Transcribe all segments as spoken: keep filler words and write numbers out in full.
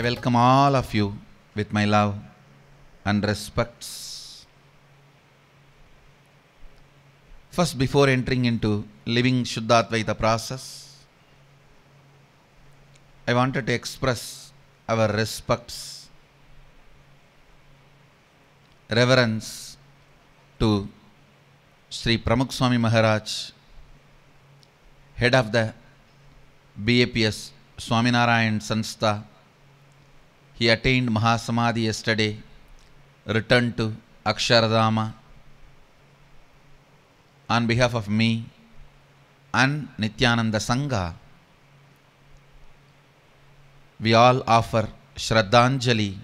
I welcome all of you with my love and respects. First, before entering into living Shuddha Advaitha process, I wanted to express our respects, reverence to Sri Pramukh Swami Maharaj, head of the B A P S Swaminarayan Sanstha. He attained Mahasamadhi yesterday, returned to Akshardham. On behalf of me and Nithyananda Sangha, we all offer Shraddhanjali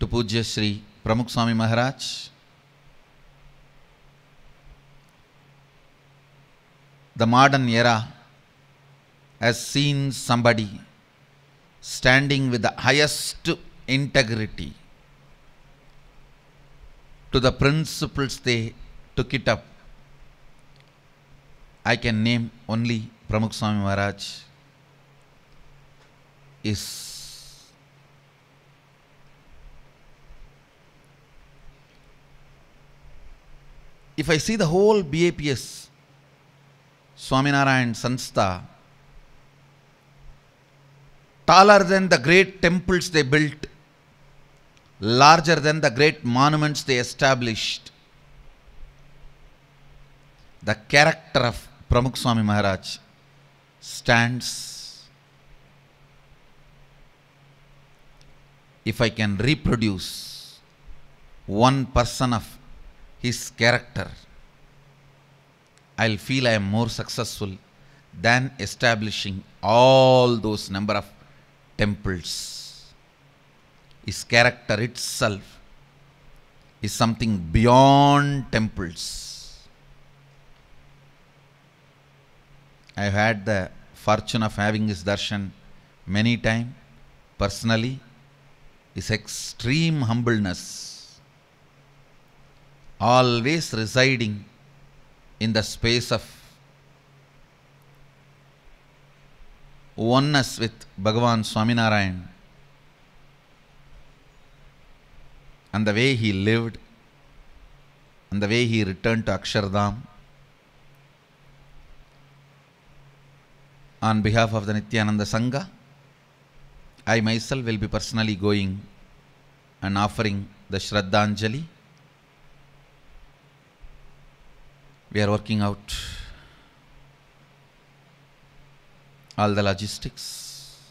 to Pujya Sri Pramukh Swami Maharaj. The modern era has seen somebody standing with the highest integrity to the principles they took it up. I can name only Pramukh Swami Maharaj. Is if I see the whole B A P S Swaminarayan Sanstha, taller than the great temples they built, larger than the great monuments they established, the character of Pramukh Swami Maharaj stands. If I can reproduce one person of his character, I'll feel I am more successful than establishing all those number of temples. His character itself is something beyond temples. I have had the fortune of having his darshan many times personally. His extreme humbleness, always residing in the space of oneness with Bhagavan Swaminarayan, and the way he lived and the way he returned to Akshardham. On behalf of the Nithyananda Sangha, I myself will be personally going and offering the Shraddhanjali. We are working out all the logistics.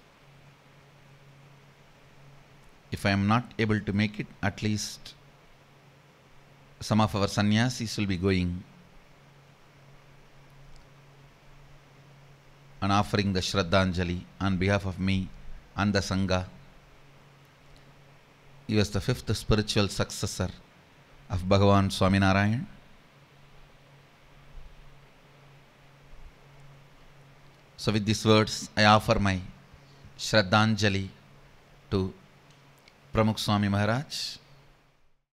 If I am not able to make it, at least some of our sannyasis will be going and offering the Shraddhanjali on behalf of me and the Sangha. He was the fifth spiritual successor of Bhagavan Swaminarayan. So with these words, I offer my Shraddhanjali to Pramukh Swami Maharaj.